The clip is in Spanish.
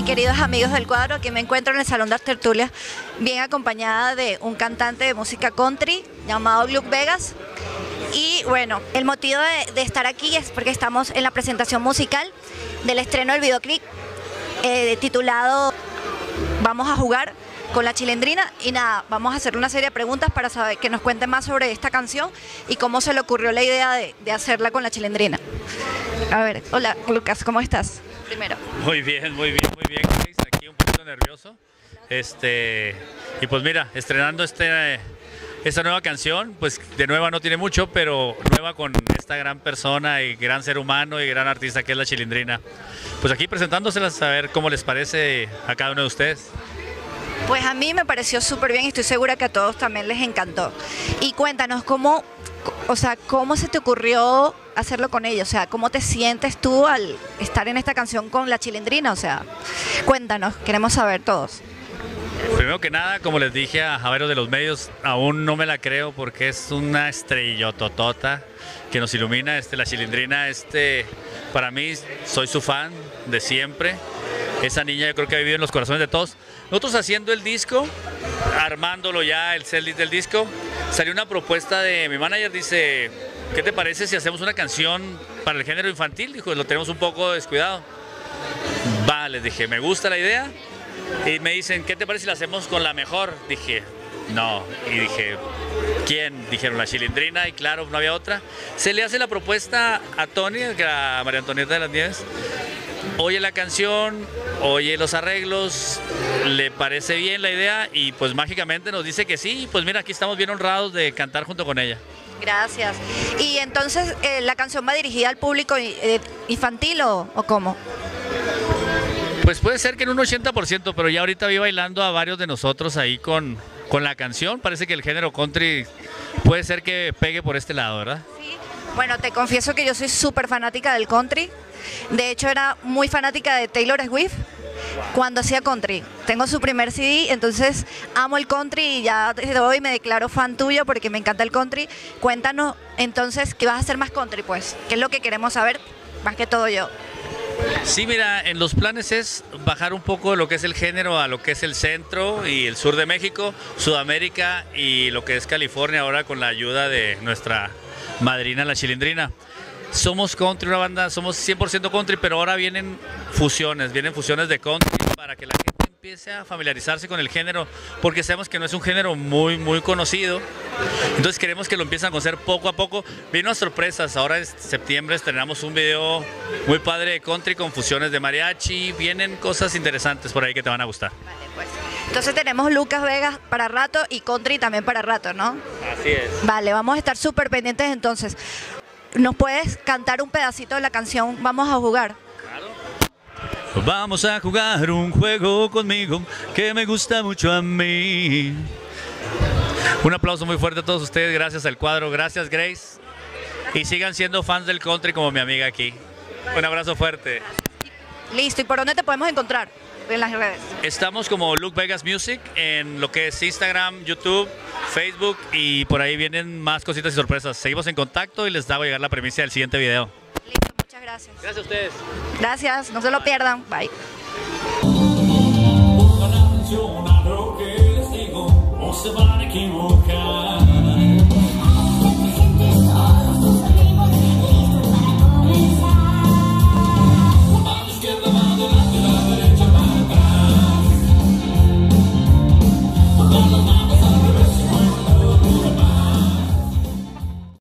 mis queridos amigos del cuadro. Aquí me encuentro en el Salón de las Tertulias, bien acompañada de un cantante de música country llamado Luke Vegas. Y bueno, el motivo de estar aquí es porque estamos en la presentación musical del estreno del videoclip titulado Vamos a jugar con la chilindrina. Y nada, vamos a hacer una serie de preguntas para saber que nos cuenten más sobre esta canción y cómo se le ocurrió la idea de hacerla con la chilindrina. A ver, hola Lucas, ¿cómo estás? Primero. Muy bien, muy bien, muy bien. Aquí un poquito nervioso. Y pues mira, estrenando esta nueva canción, pues de nueva no tiene mucho, pero nueva con esta gran persona y gran ser humano y gran artista que es la chilindrina. Pues aquí presentándoselas, a ver cómo les parece a cada uno de ustedes. Pues a mí me pareció súper bien y estoy segura que a todos también les encantó. Y cuéntanos cómo, o sea, cómo se te ocurrió hacerlo con ella, o sea, cómo te sientes tú al estar en esta canción con la chilindrina, o sea, cuéntanos, queremos saber todos. Primero que nada, como les dije a varios de los medios, aún no me la creo porque es una estrellototota que nos ilumina. La chilindrina, para mí, soy su fan de siempre. Esa niña yo creo que ha vivido en los corazones de todos. Nosotros haciendo el disco, armándolo ya, el setlist del disco, salió una propuesta de mi manager, dice, ¿qué te parece si hacemos una canción para el género infantil? Dijo, lo tenemos un poco descuidado. Va, les dije, me gusta la idea. Y me dicen, ¿qué te parece si la hacemos con la mejor? Dije, no. Y dije, ¿quién? Dijeron, la chilindrina. Y claro, no había otra. Se le hace la propuesta a Tony, a María Antonieta de las Nieves. Oye la canción, oye los arreglos, le parece bien la idea y pues mágicamente nos dice que sí. Pues mira, aquí estamos bien honrados de cantar junto con ella. Gracias. Y entonces, ¿la canción va dirigida al público infantil o cómo? Pues puede ser que en un 80%, pero ya ahorita vi bailando a varios de nosotros ahí con la canción. Parece que el género country puede ser que pegue por este lado, ¿verdad? Sí. Bueno, te confieso que yo soy súper fanática del country. De hecho, era muy fanática de Taylor Swift cuando hacía country. Tengo su primer CD, entonces amo el country y ya desde hoy me declaro fan tuyo porque me encanta el country. Cuéntanos entonces, ¿qué vas a hacer más country, pues? ¿Qué es lo que queremos saber más que todo yo? Sí, mira, en los planes es bajar un poco lo que es el género a lo que es el centro y el sur de México, Sudamérica y lo que es California ahora con la ayuda de nuestra madrina, la chilindrina. Somos country, una banda, somos 100% country, pero ahora vienen fusiones de country para que la gente empiece a familiarizarse con el género, porque sabemos que no es un género muy, muy conocido, entonces queremos que lo empiecen a conocer poco a poco. Vino a sorpresas, ahora en septiembre estrenamos un video muy padre de country con fusiones de mariachi, vienen cosas interesantes por ahí que te van a gustar. Vale, pues. Entonces tenemos Lucas Vegas para rato y country también para rato, ¿no? Así es. Vale, vamos a estar súper pendientes entonces. ¿Nos puedes cantar un pedacito de la canción Vamos a jugar? Claro. Vamos a jugar un juego conmigo que me gusta mucho a mí. Un aplauso muy fuerte a todos ustedes, gracias al cuadro, gracias Grace. Y sigan siendo fans del country como mi amiga aquí. Un abrazo fuerte. Listo, ¿y por dónde te podemos encontrar? En las redes. Estamos como Luke Vegas Music en lo que es Instagram, YouTube, Facebook y por ahí vienen más cositas y sorpresas. Seguimos en contacto y les hago llegar la premisa del siguiente video. Listo, muchas gracias. Gracias a ustedes. Gracias, no se lo pierdan. Bye.